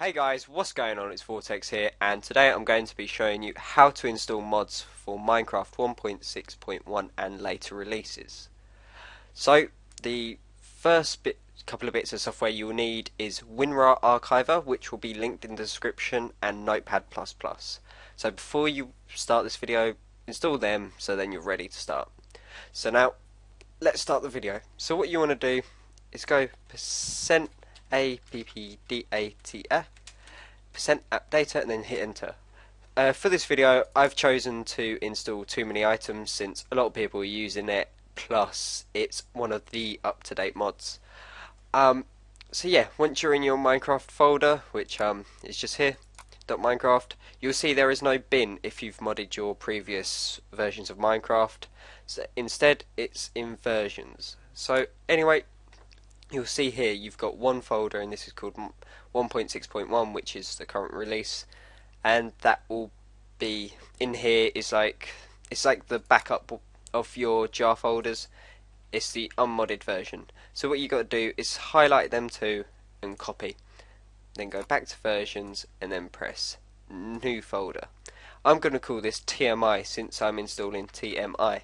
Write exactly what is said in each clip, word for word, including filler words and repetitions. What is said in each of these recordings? Hey guys, what's going on? It's Vortex here, and today I'm going to be showing you how to install mods for Minecraft one point six point one and later releases. So the first bit, couple of bits of software you will need is WinRar Archiver, which will be linked in the description, and Notepad plus plus. So before you start this video, install them so then you're ready to start. So now let's start the video. So what you want to do is go percent A P P D A T F, percent app data, and then hit enter. Uh, for this video I've chosen to install too many items since a lot of people are using it, plus it's one of the up-to-date mods. Um, so yeah, once you're in your Minecraft folder, which um, is just here, .minecraft, you'll see there is no bin if you've modded your previous versions of Minecraft, so instead it's in versions. So anyway, you'll see here you've got one folder, and this is called one point six point one, which is the current release, and that will be in here. Is like it's like the backup of your jar folders. It's the unmodded version. So what you got to do is highlight them two and copy, then go back to versions and then press new folder. I'm going to call this T M I since I'm installing T M I,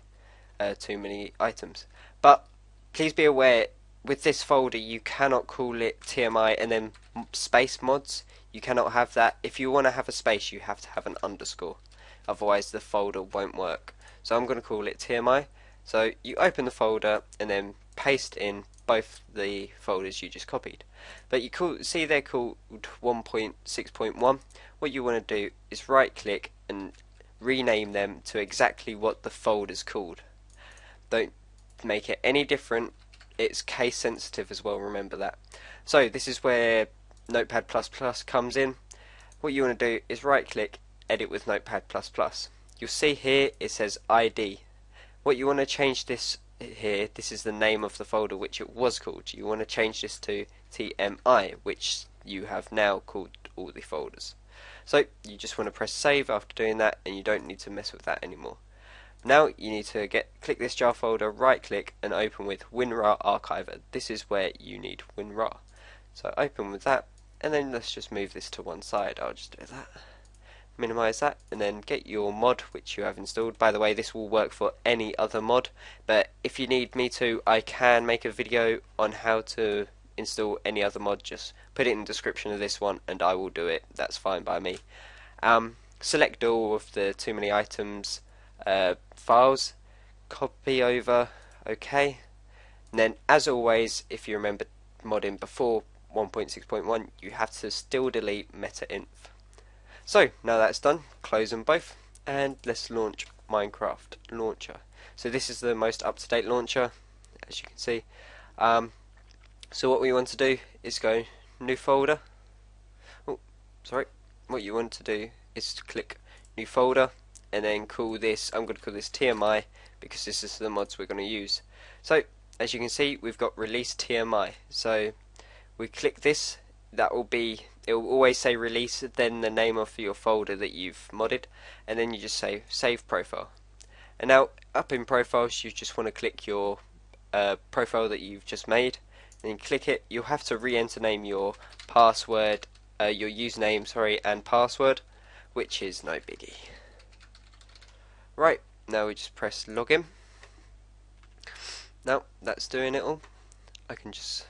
uh, too many items. But please be aware, with this folder you cannot call it T M I and then space mods. You cannot have that. If you want to have a space you have to have an underscore, otherwise the folder won't work. So I'm going to call it T M I. So you open the folder and then paste in both the folders you just copied, but you call, see they're called one point six point one. What you want to do is right click and rename them to exactly what the folder's called. Don't make it any different. It's case sensitive as well, remember that. So this is where Notepad plus plus comes in. What you want to do is right click, edit with Notepad plus plus. You'll see here it says I D. What you want to change this here, this is the name of the folder which it was called. You want to change this to T M I, which you have now called all the folders. So you just want to press save after doing that, and you don't need to mess with that anymore. Now you need to get click this jar folder, right click, and open with WinRar Archiver. This is where you need WinRar. So open with that, and then let's just move this to one side. I'll just do that. Minimize that, and then get your mod which you have installed. By the way, this will work for any other mod, but if you need me to, I can make a video on how to install any other mod. Just put it in the description of this one and I will do it. That's fine by me. Um, select all of the too many items uh, files, copy over, okay, and then as always, if you remember modding before one point six point one, you have to still delete metainf. So now that's done, close them both, and let's launch Minecraft launcher. So this is the most up-to-date launcher, as you can see. Um, so what we want to do is go new folder. Oh, sorry. What you want to do is to click new folder, and then call this. I'm going to call this T M I because this is the mods we're going to use. So as you can see, we've got release T M I. So we click this. That will be. It will always say release, then the name of your folder that you've modded, and then you just say save profile. And now up in profiles, you just want to click your uh, profile that you've just made, and you click it. You'll have to re-enter name your password, uh, your username, sorry, and password, which is no biggie. Right, now we just press login. Now that's doing it all. I can just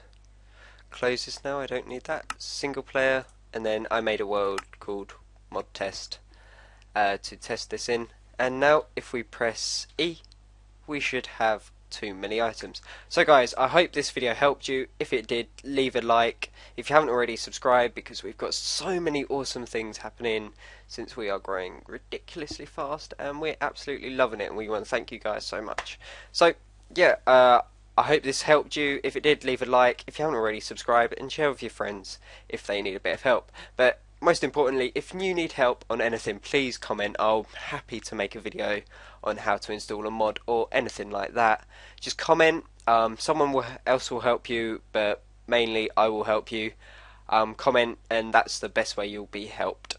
close this now, I don't need that. Single player, and then I made a world called mod test uh, to test this in, and now if we press E we should have too many items. So guys, I hope this video helped you. If it did, leave a like. If you haven't already, subscribe, because we've got so many awesome things happening since we are growing ridiculously fast and we're absolutely loving it, and we want to thank you guys so much. So yeah, uh, I hope this helped you. If it did, leave a like. If you haven't already, subscribe and share with your friends if they need a bit of help. But most importantly, if you need help on anything, please comment. I'll be happy to make a video on how to install a mod or anything like that. Just comment. Um, someone will, else will help you, but mainly I will help you. Um, comment, and that's the best way you'll be helped.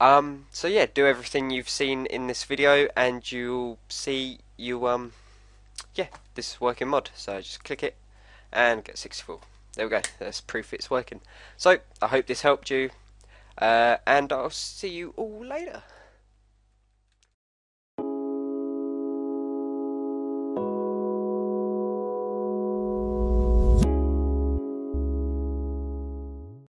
Um, so yeah, do everything you've seen in this video, and you'll see you... Um, yeah, this is working mod, so just click it and get sixty-four. There we go, that's proof it's working. So I hope this helped you. Uh, and I'll see you all later.